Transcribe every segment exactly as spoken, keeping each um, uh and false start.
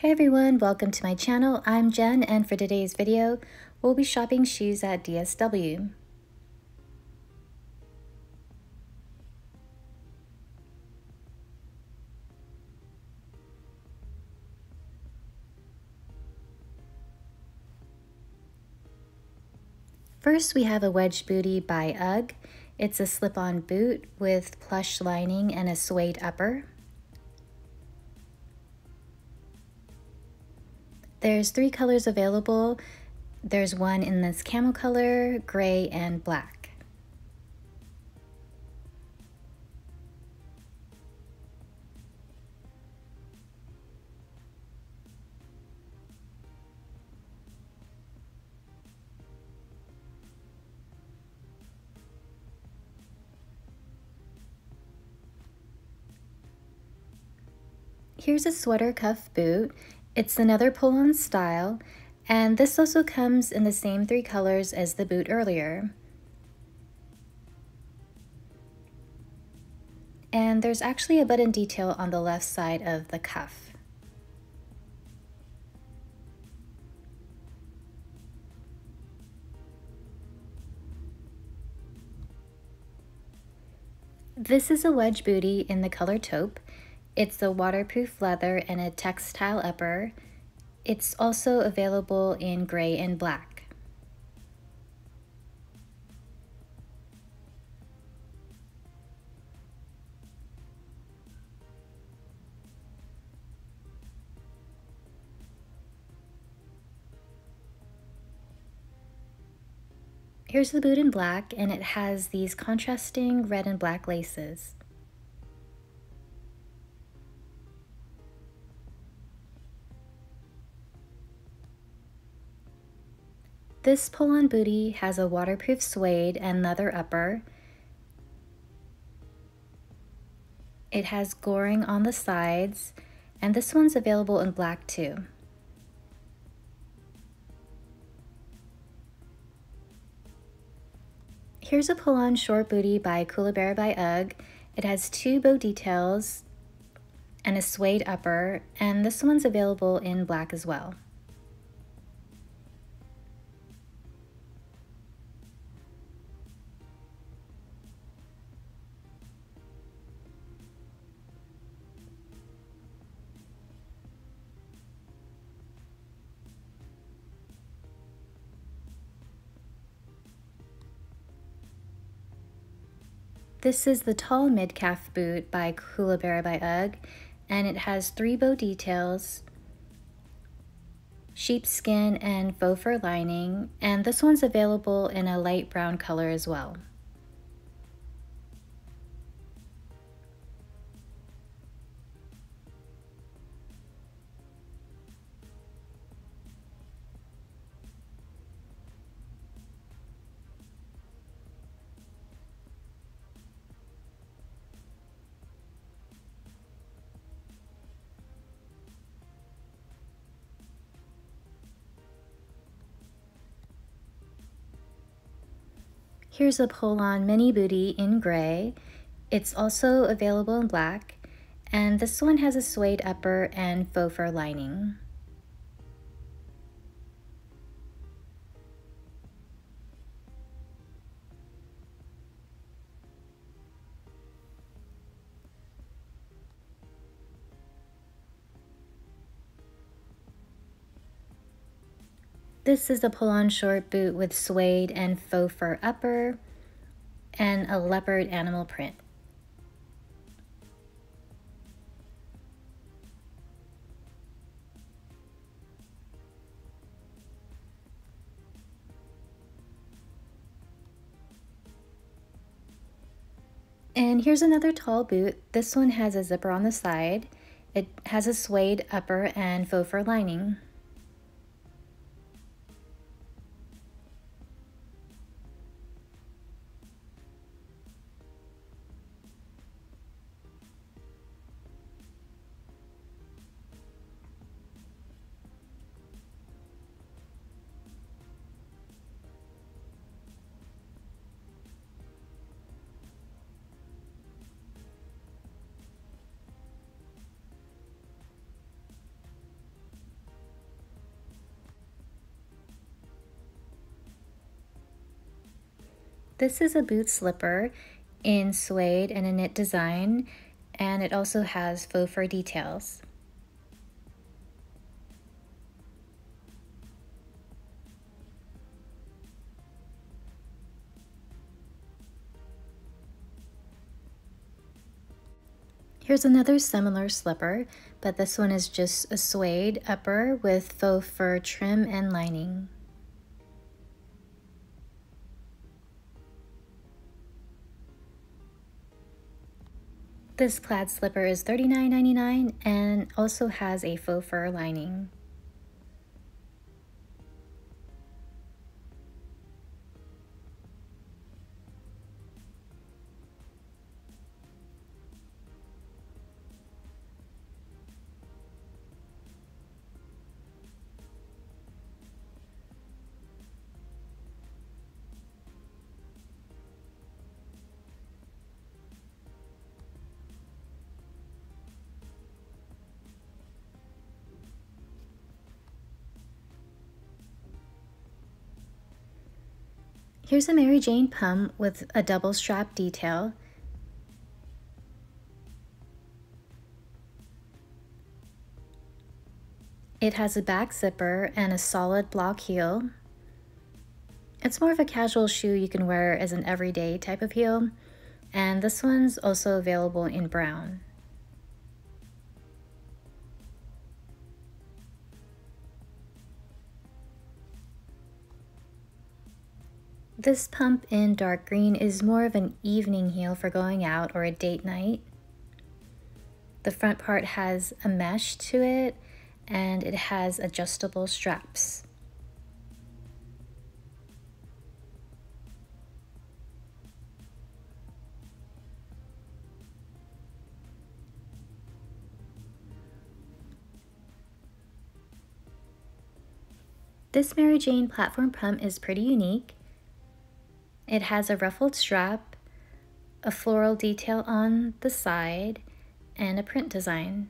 Hey everyone, welcome to my channel. I'm Jen, and for today's video, we'll be shopping shoes at D S W. First, we have a wedge bootie by UGG. It's a slip-on boot with plush lining and a suede upper. There's three colors available. There's one in this camel color, gray, and black. Here's a sweater cuff boot. It's another pull-on style, and this also comes in the same three colors as the boot earlier. And there's actually a button detail on the left side of the cuff. This is a wedge bootie in the color taupe. It's a waterproof leather and a textile upper. It's also available in gray and black. Here's the boot in black, and it has these contrasting red and black laces. This pull-on bootie has a waterproof suede and leather upper. It has goring on the sides, and this one's available in black too. Here's a pull-on short bootie by Koolaburra by UGG. It has two bow details and a suede upper, and this one's available in black as well. This is the tall mid-calf boot by Koolaburra by UGG, and it has three bow details, sheepskin, and faux fur lining, and this one's available in a light brown color as well. Here's a pull-on mini bootie in gray. It's also available in black, and this one has a suede upper and faux fur lining. This is a pull-on short boot with suede and faux fur upper and a leopard animal print. And here's another tall boot. This one has a zipper on the side. It has a suede upper and faux fur lining. This is a boot slipper in suede and a knit design, and it also has faux fur details. Here's another similar slipper, but this one is just a suede upper with faux fur trim and lining. This plaid slipper is thirty-nine ninety-nine and also has a faux fur lining. Here's a Mary Jane pump with a double strap detail. It has a back zipper and a solid block heel. It's more of a casual shoe you can wear as an everyday type of heel. And this one's also available in brown. This pump in dark green is more of an evening heel for going out or a date night. The front part has a mesh to it and it has adjustable straps. This Mary Jane platform pump is pretty unique. It has a ruffled strap, a floral detail on the side, and a print design.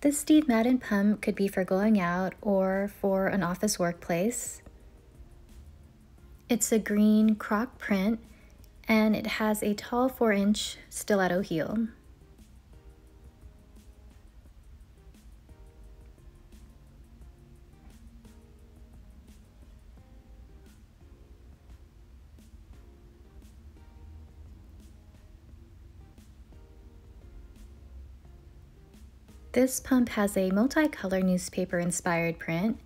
This Steve Madden pump could be for going out or for an office workplace. It's a green croc print, and it has a tall four inch stiletto heel. This pump has a multicolor newspaper-inspired print.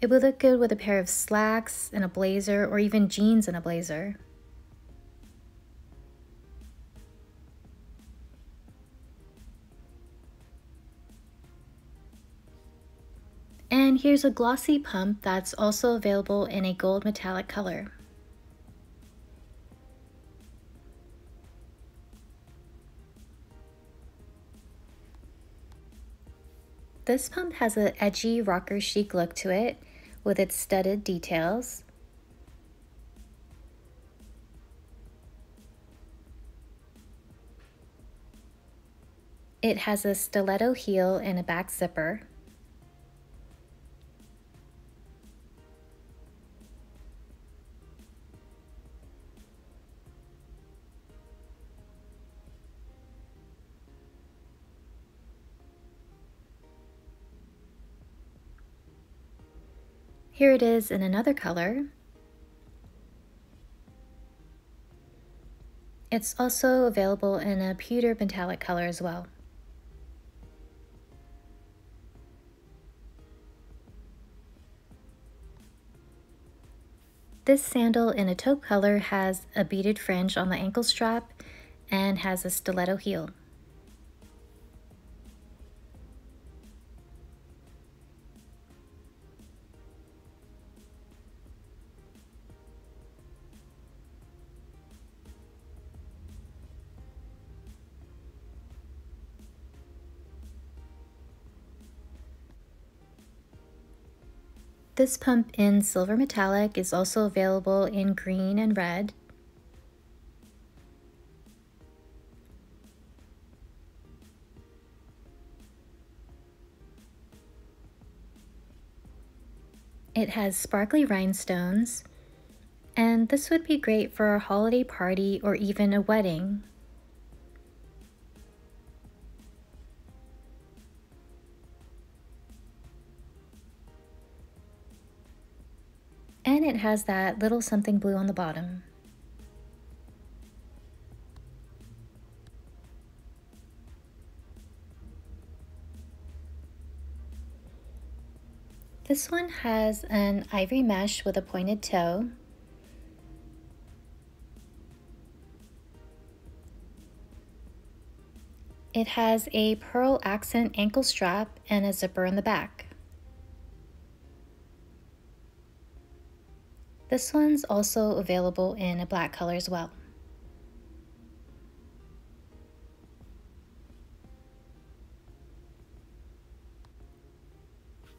It would look good with a pair of slacks and a blazer, or even jeans and a blazer. And here's a glossy pump that's also available in a gold metallic color. This pump has an edgy rocker chic look to it, with its studded details. It has a stiletto heel and a back zipper. Here it is in another color. It's also available in a pewter metallic color as well. This sandal in a taupe color has a beaded fringe on the ankle strap and has a stiletto heel. This pump in silver metallic is also available in green and red. It has sparkly rhinestones, and this would be great for a holiday party or even a wedding. And it has that little something blue on the bottom. This one has an ivory mesh with a pointed toe. It has a pearl accent ankle strap and a zipper in the back. This one's also available in a black color as well.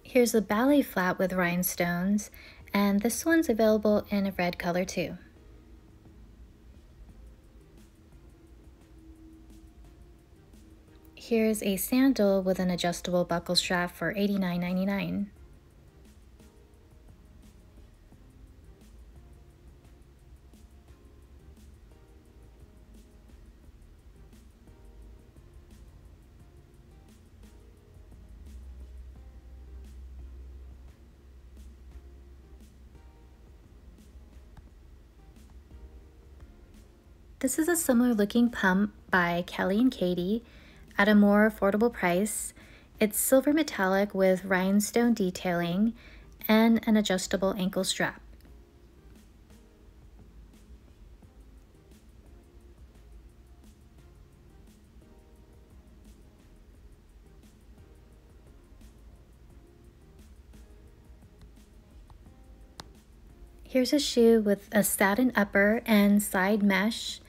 Here's a ballet flat with rhinestones, and this one's available in a red color too. Here's a sandal with an adjustable buckle strap for eighty-nine ninety-nine. This is a similar looking pump by Kelly and Katie at a more affordable price. It's silver metallic with rhinestone detailing and an adjustable ankle strap. Here's a shoe with a satin upper and side mesh,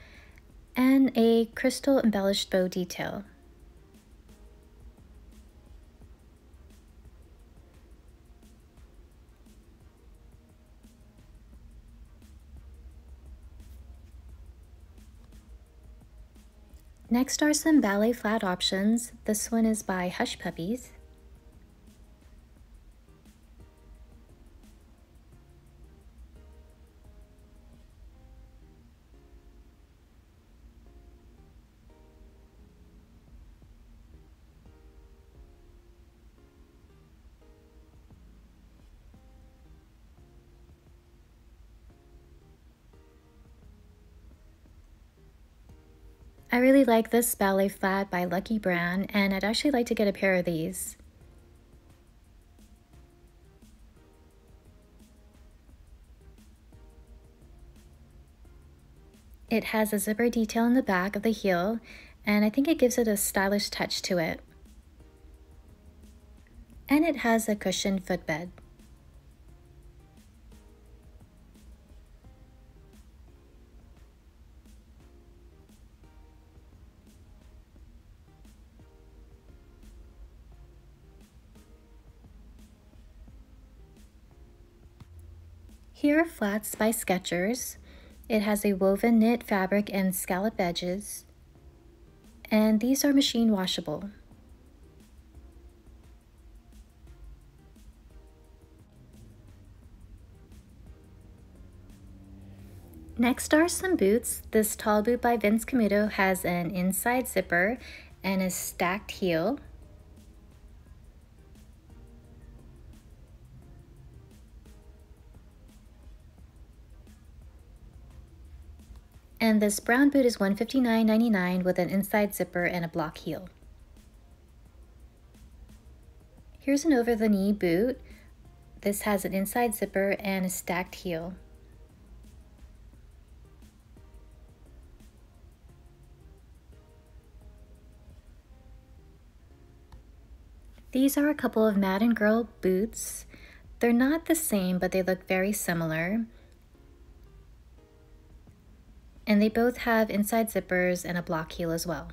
and a crystal embellished bow detail. Next are some ballet flat options. This one is by Hush Puppies. I really like this ballet flat by Lucky Brand, and I'd actually like to get a pair of these. It has a zipper detail in the back of the heel, and I think it gives it a stylish touch to it. And it has a cushioned footbed. Here are flats by Skechers. It has a woven knit fabric and scallop edges, and these are machine washable. Next are some boots. This tall boot by Vince Camuto has an inside zipper and a stacked heel. And this brown boot is one hundred fifty-nine ninety-nine with an inside zipper and a block heel. Here's an over-the-knee boot. This has an inside zipper and a stacked heel. These are a couple of Madden Girl boots. They're not the same, but they look very similar. And they both have inside zippers and a block heel as well.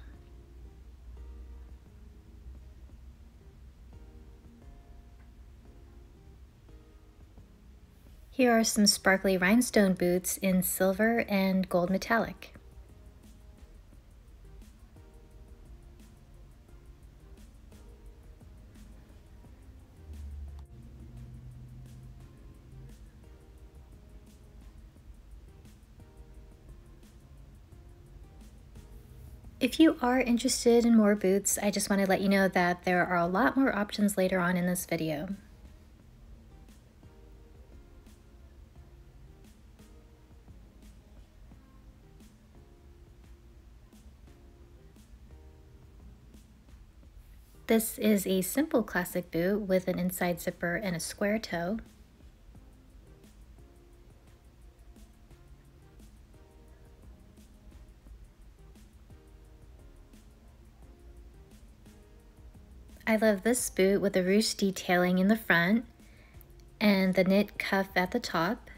Here are some sparkly rhinestone boots in silver and gold metallic. If you are interested in more boots, I just want to let you know that there are a lot more options later on in this video. This is a simple classic boot with an inside zipper and a square toe. I love this boot with the ruche detailing in the front and the knit cuff at the top.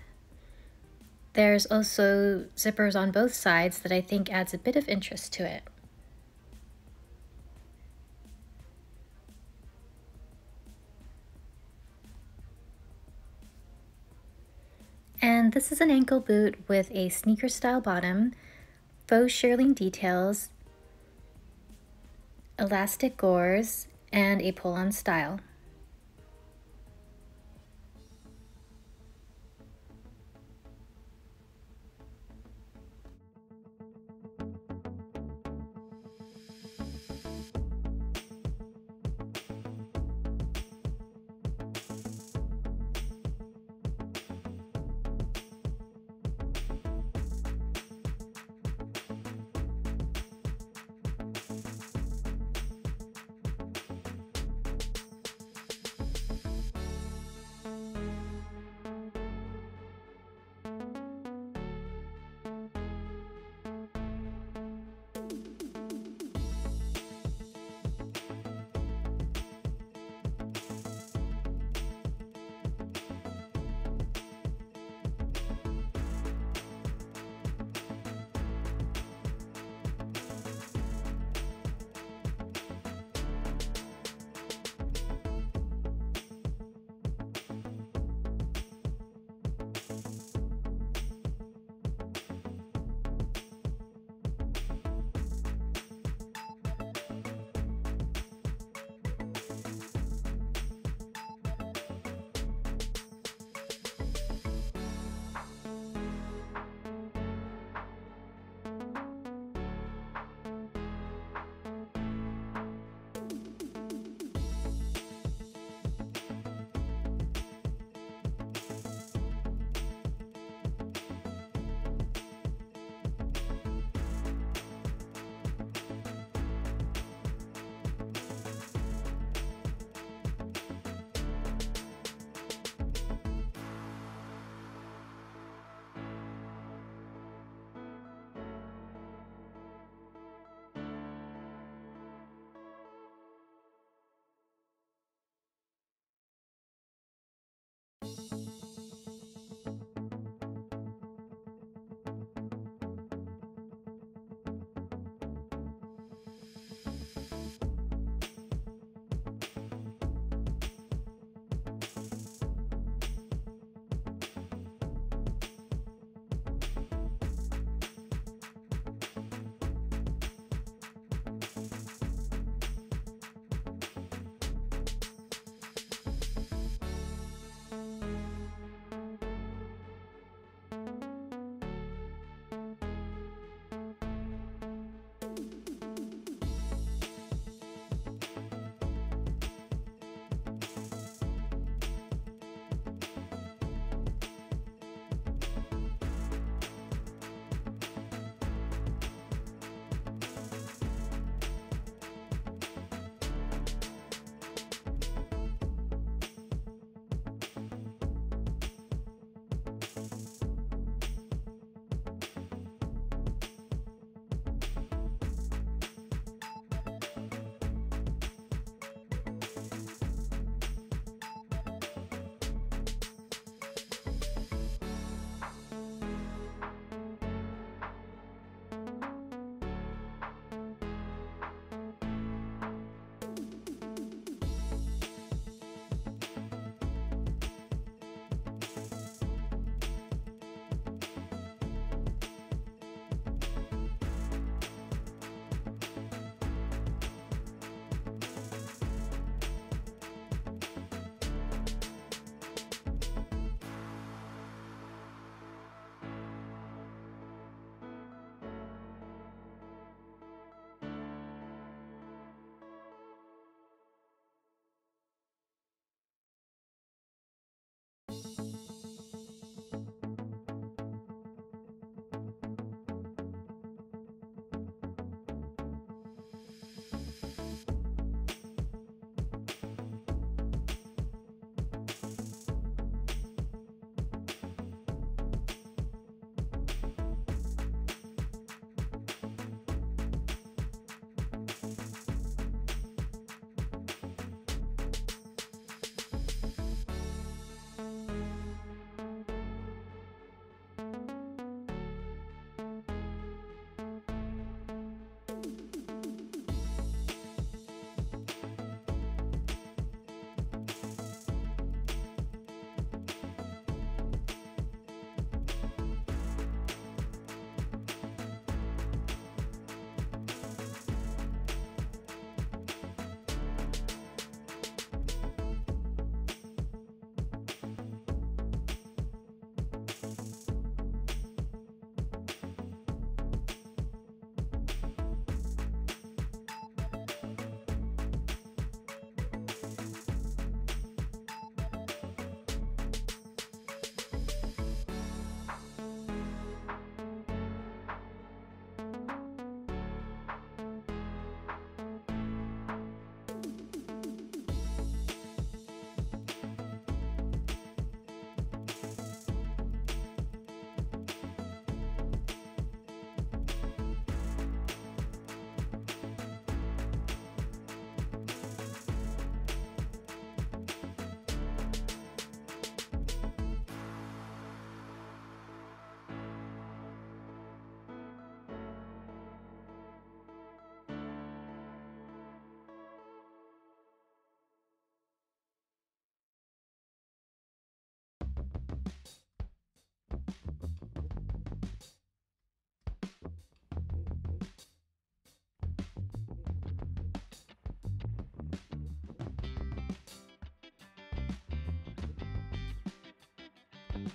There's also zippers on both sides that I think adds a bit of interest to it. And this is an ankle boot with a sneaker style bottom, faux shirling details, elastic gores, and a pull-on style.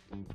Thank you.